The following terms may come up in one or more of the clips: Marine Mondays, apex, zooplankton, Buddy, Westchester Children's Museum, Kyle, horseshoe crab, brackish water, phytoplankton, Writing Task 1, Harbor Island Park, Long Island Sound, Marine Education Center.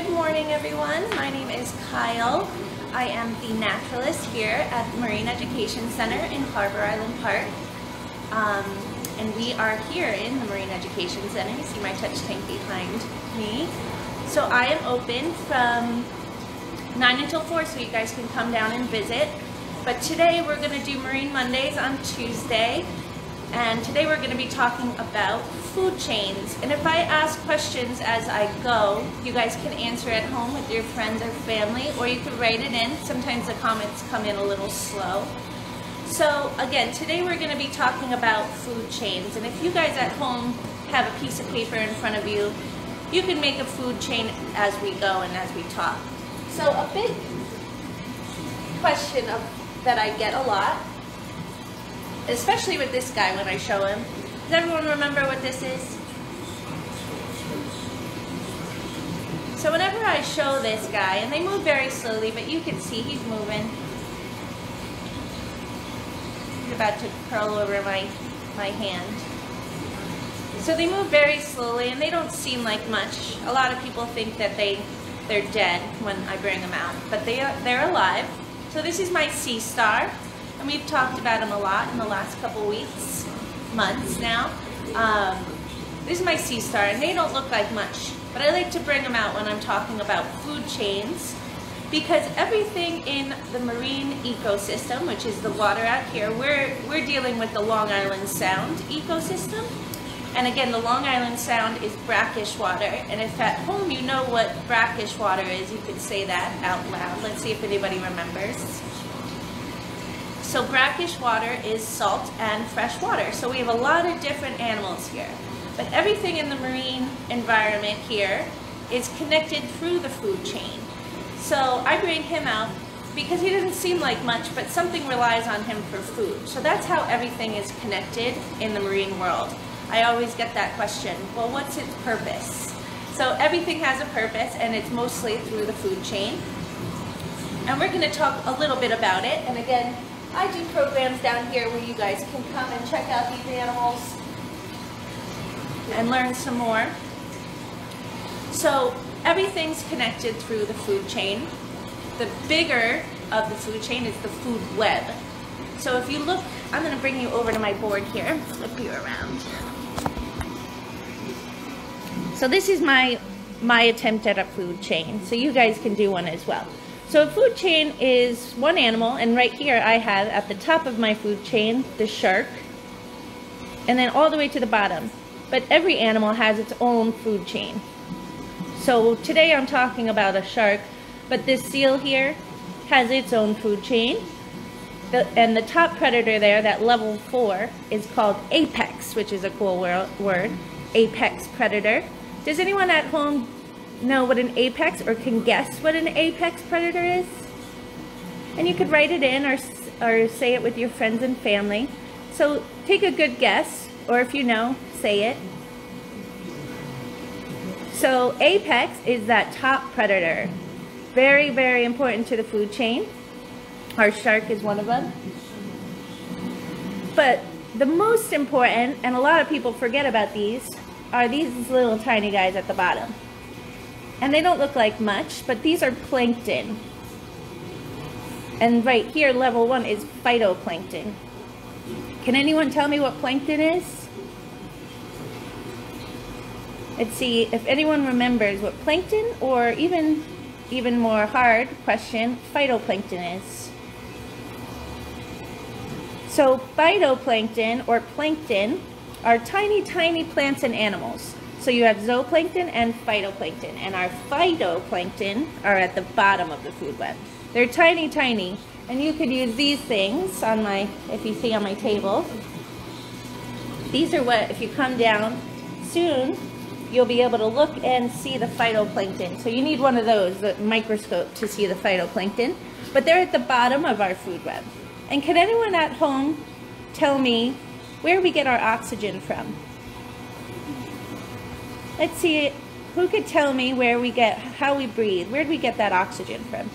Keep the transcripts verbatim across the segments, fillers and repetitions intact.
Good morning, everyone. My name is Kyle. I am the naturalist here at Marine Education Center in Harbor Island Park. Um, and we are here in the Marine Education Center. You see my touch tank behind me. So I am open from nine until four, so you guys can come down and visit. But today we're going to do Marine Mondays on Tuesday. And today we're going to be talking about food chains. And if I ask questions as I go, you guys can answer at home with your friends or family, or you can write it in. Sometimes the comments come in a little slow. So again, today we're going to be talking about food chains. And if you guys at home have a piece of paper in front of you, you can make a food chain as we go and as we talk. So a big question of, that I get a lot, especially with this guy when I show him. Does everyone remember what this is? So whenever I show this guy, and they move very slowly, but you can see he's moving. He's about to curl over my, my hand. So they move very slowly, and they don't seem like much. A lot of people think that they, they're dead when I bring them out, but they are, they're alive. So this is my sea star. And we've talked about him a lot in the last couple weeks, months now. Um, this is my sea star, and they don't look like much, but I like to bring them out when I'm talking about food chains, because everything in the marine ecosystem, which is the water out here, we're, we're dealing with the Long Island Sound ecosystem. And again, the Long Island Sound is brackish water, and if at home you know what brackish water is, you can say that out loud. Let's see if anybody remembers. So brackish water is salt and fresh water. So we have a lot of different animals here. But everything in the marine environment here is connected through the food chain. So I bring him out because he doesn't seem like much, but something relies on him for food. So that's how everything is connected in the marine world. I always get that question, well, what's its purpose? So everything has a purpose, and it's mostly through the food chain. And we're going to talk a little bit about it. And again, I do programs down here where you guys can come and check out these animals and learn some more. So everything's connected through the food chain. The bigger of the food chain is the food web. So if you look, I'm going to bring you over to my board here, flip you around. So this is my, my attempt at a food chain. So you guys can do one as well. So a food chain is one animal, and right here I have at the top of my food chain the shark, and then all the way to the bottom. But every animal has its own food chain. So today I'm talking about a shark, but this seal here has its own food chain. The, and the top predator there, that level four, is called apex, which is a cool word, apex predator. Does anyone at home know what an apex, or can guess what an apex predator is? And you could write it in, or, or say it with your friends and family. So take a good guess, or if you know, say it. So apex is that top predator. Very, very important to the food chain. Our shark is one of them. But the most important, and a lot of people forget about these, are these little tiny guys at the bottom. And they don't look like much, but these are plankton. And right here, level one is phytoplankton. Can anyone tell me what plankton is? Let's see if anyone remembers what plankton, or even, even more hard question, phytoplankton is. So phytoplankton, or plankton, are tiny, tiny plants and animals. So you have zooplankton and phytoplankton, and our phytoplankton are at the bottom of the food web. They're tiny, tiny, and you could use these things on my, if you see on my table. These are what, if you come down soon, you'll be able to look and see the phytoplankton. So you need one of those, the microscope, to see the phytoplankton, but they're at the bottom of our food web. And can anyone at home tell me where we get our oxygen from? Let's see, who could tell me where we get, how we breathe? Where do we get that oxygen from?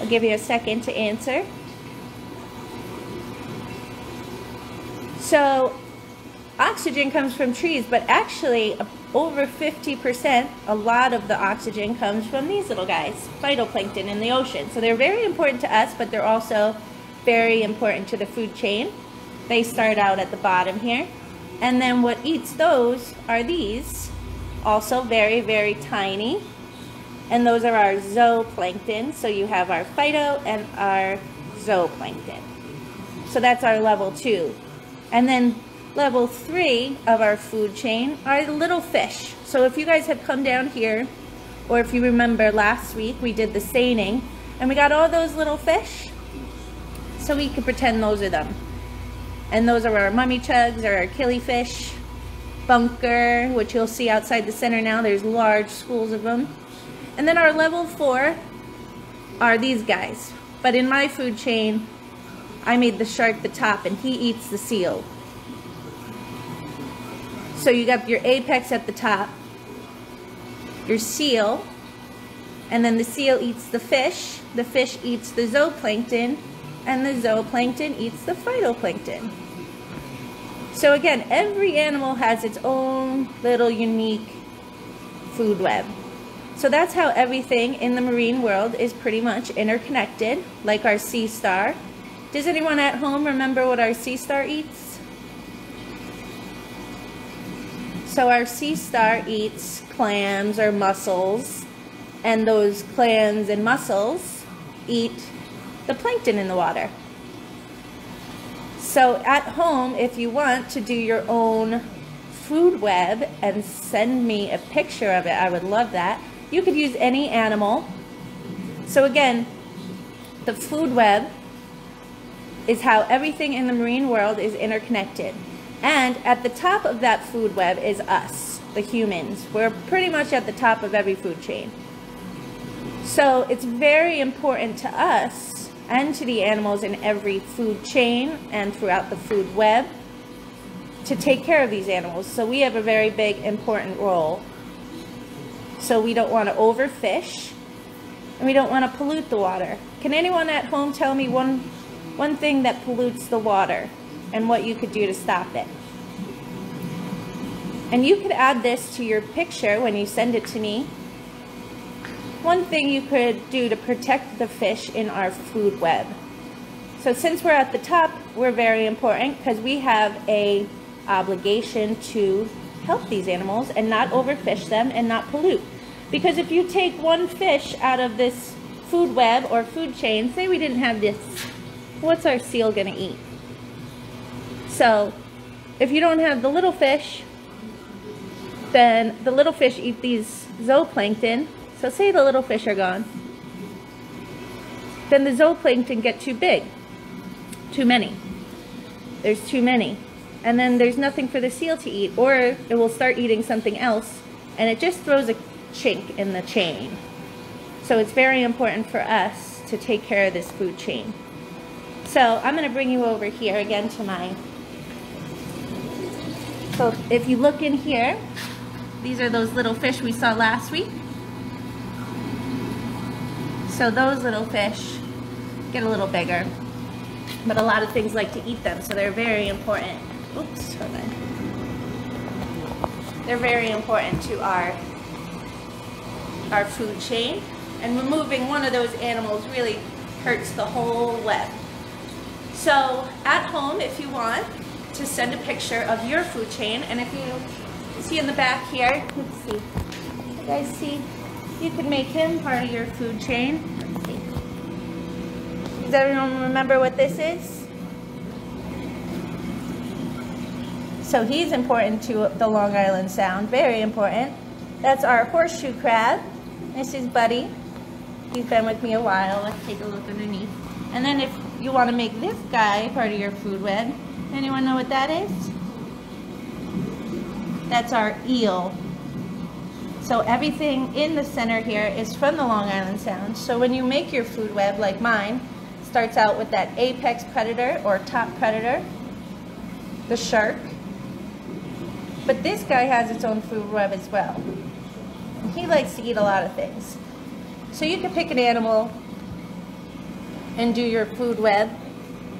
I'll give you a second to answer. So oxygen comes from trees, but actually over fifty percent, a lot of the oxygen comes from these little guys, phytoplankton in the ocean. So they're very important to us, but they're also very important to the food chain. They start out at the bottom here. And then what eats those are these, also very, very tiny. And those are our zooplankton. So you have our phyto and our zooplankton. So that's our level two. And then level three of our food chain are the little fish. So if you guys have come down here, or if you remember last week, we did the seining and we got all those little fish. So we could pretend those are them. And those are our mummy chugs or our killifish, bunker, which you'll see outside the center now. There's large schools of them. And then our level four are these guys. But in my food chain, I made the shark the top and he eats the seal. So you got your apex at the top, your seal, and then the seal eats the fish, the fish eats the zooplankton, and the zooplankton eats the phytoplankton. So again, every animal has its own little unique food web. So that's how everything in the marine world is pretty much interconnected, like our sea star. Does anyone at home remember what our sea star eats? So our sea star eats clams or mussels, and those clams and mussels eat the plankton in the water. So at home, if you want to do your own food web and send me a picture of it, I would love that. You could use any animal. So again, the food web is how everything in the marine world is interconnected. And at the top of that food web is us, the humans. We're pretty much at the top of every food chain. So it's very important to us and to the animals in every food chain and throughout the food web to take care of these animals. So we have a very big, important role. So we don't want to overfish and we don't want to pollute the water. Can anyone at home tell me one One thing that pollutes the water and what you could do to stop it? And you could add this to your picture when you send it to me. One thing you could do to protect the fish in our food web. So since we're at the top, we're very important because we have a obligation to help these animals and not overfish them and not pollute. Because if you take one fish out of this food web or food chain, say we didn't have this, what's our seal gonna eat? So if you don't have the little fish, then the little fish eat these zooplankton. So say the little fish are gone. Then the zooplankton get too big, too many. There's too many. And then there's nothing for the seal to eat, or it will start eating something else, and it just throws a chink in the chain. So it's very important for us to take care of this food chain. So I'm going to bring you over here again to mine. So if you look in here, these are those little fish we saw last week. So those little fish get a little bigger, but a lot of things like to eat them, so they're very important. Oops, hold on. They're very important to our, our food chain, and removing one of those animals really hurts the whole web. So at home, if you want to send a picture of your food chain, and if you see in the back here, let's see, you guys see, you can make him part of your food chain. Let's see. Does everyone remember what this is? So he's important to the Long Island Sound, very important. That's our horseshoe crab. This is Buddy. He's been with me a while. Let's take a look underneath. And then if you want to make this guy part of your food web, anyone know what that is? That's our eel. So everything in the center here is from the Long Island Sound. So when you make your food web, like mine, starts out with that apex predator or top predator, the shark. But this guy has its own food web as well. And he likes to eat a lot of things. So you can pick an animal and do your food web,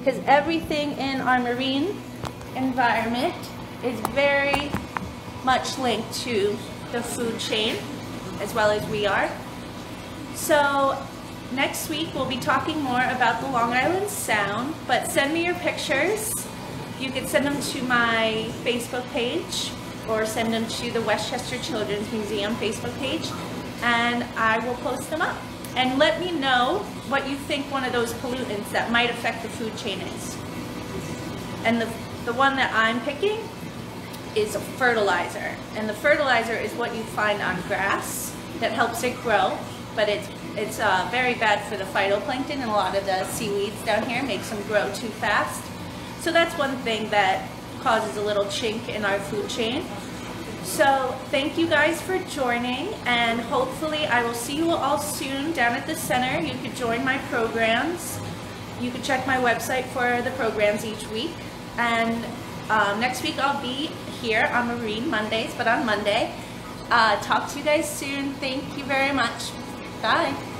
because everything in our marine environment is very much linked to the food chain, as well as we are. So next week we'll be talking more about the Long Island Sound, but send me your pictures. You can send them to my Facebook page or send them to the Westchester Children's Museum Facebook page, and I will post them up. And let me know what you think one of those pollutants that might affect the food chain is. And the, the one that I'm picking is a fertilizer. And the fertilizer is what you find on grass that helps it grow, but it's, it's uh, very bad for the phytoplankton, and a lot of the seaweeds down here makes them grow too fast. So that's one thing that causes a little chink in our food chain. So thank you guys for joining, and hopefully I will see you all soon down at the center. You could join my programs. You could check my website for the programs each week. And um, next week I'll be here on Marine Mondays, but on Monday. Uh, talk to you guys soon. Thank you very much. Bye.